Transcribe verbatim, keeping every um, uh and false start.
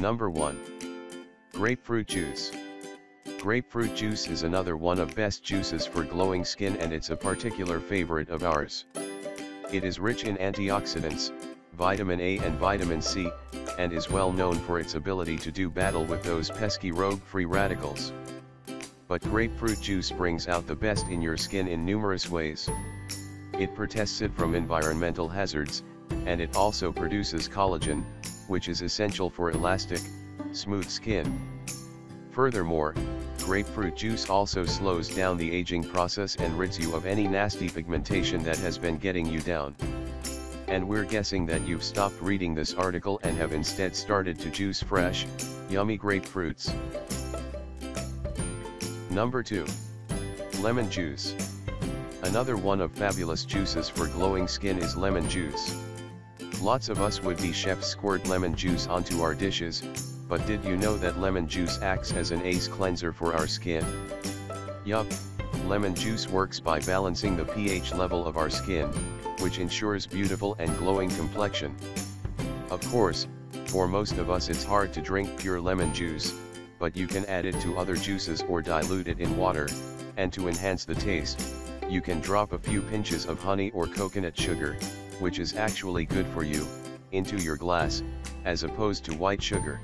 Number one. Grapefruit juice. Grapefruit juice is another one of best juices for glowing skin, and it's a particular favorite of ours. It is rich in antioxidants, vitamin A and vitamin C, and is well known for its ability to do battle with those pesky rogue free radicals. But grapefruit juice brings out the best in your skin in numerous ways. It protects it from environmental hazards, and it also produces collagen, which is essential for elastic, smooth skin. Furthermore, grapefruit juice also slows down the aging process and rids you of any nasty pigmentation that has been getting you down. And we're guessing that you've stopped reading this article and have instead started to juice fresh, yummy grapefruits. Number two. Lemon juice. Another one of fabulous juices for glowing skin is lemon juice. Lots of us would-be chefs squirt lemon juice onto our dishes, but did you know that lemon juice acts as an ace cleanser for our skin? Yup, lemon juice works by balancing the pH level of our skin, which ensures beautiful and glowing complexion. Of course, for most of us it's hard to drink pure lemon juice, but you can add it to other juices or dilute it in water, and to enhance the taste, you can drop a few pinches of honey or coconut sugar, which is actually good for you, into your glass, as opposed to white sugar.